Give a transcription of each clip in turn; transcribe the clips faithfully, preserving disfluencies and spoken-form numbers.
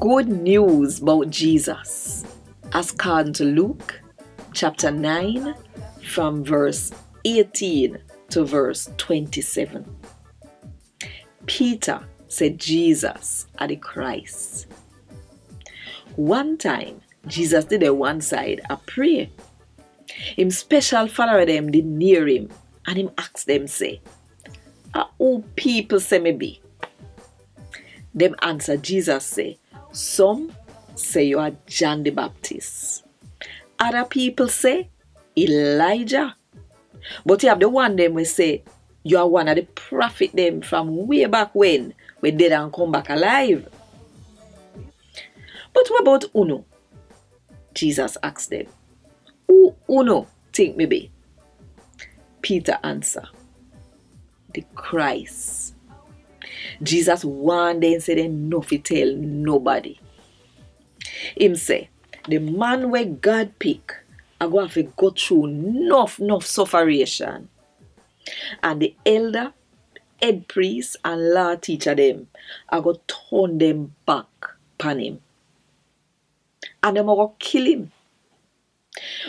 good news about Jesus as according to Luke chapter nine from verse eighteen to verse twenty-seven. Peter said Jesus are the Christ. One time, Jesus did a one side a prayer. Him special follower them did near him and him asked them say, "Ah, who people say me be?" Them answer Jesus say, "Some say you are John the Baptist. Other people say Elijah. But you have the one them we say, you are one of the prophet them from way back when, we dead and come back alive." "But what about uno?" Jesus asked them. "Who uno think me be?" Peter answer, "The Christ." Jesus warned them say them no fit tell nobody. Him say, the man where God pick are going to go through enough, enough sufferation. And the elder, head priest, and law teacher them are going to turn them back upon him. And them are going to kill him.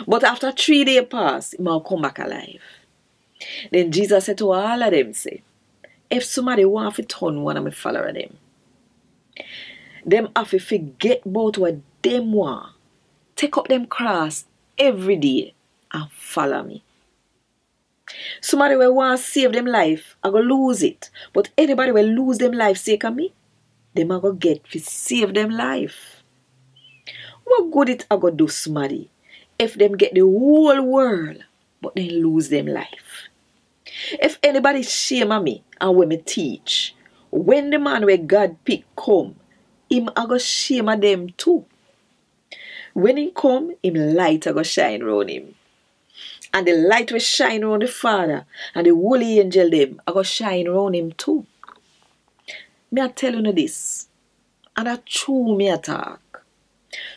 But after three days pass, he will come back alive. Then Jesus said to all of them, say, if somebody wants to turn one of my followers them, them have to forget about what them want. Take up them cross every day and follow me. Somebody will want to save them life, I go lose it. But anybody will lose them life sake of me, them I go get to save them life. What good it I go do somebody if them get the whole world but then lose them life? If anybody shame of me and when me teach, when the man where God pick come, him I go shame of them too. When he come, him light I go shine round him. And the light will shine round the Father and the holy angel them are going to shine round him too. Me I tell you this, and I true me attack.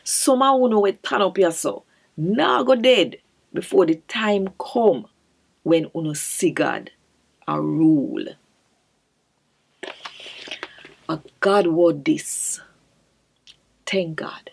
Some of you will turn up yourself, now go dead before the time come when you see God a rule. A God word this. Thank God.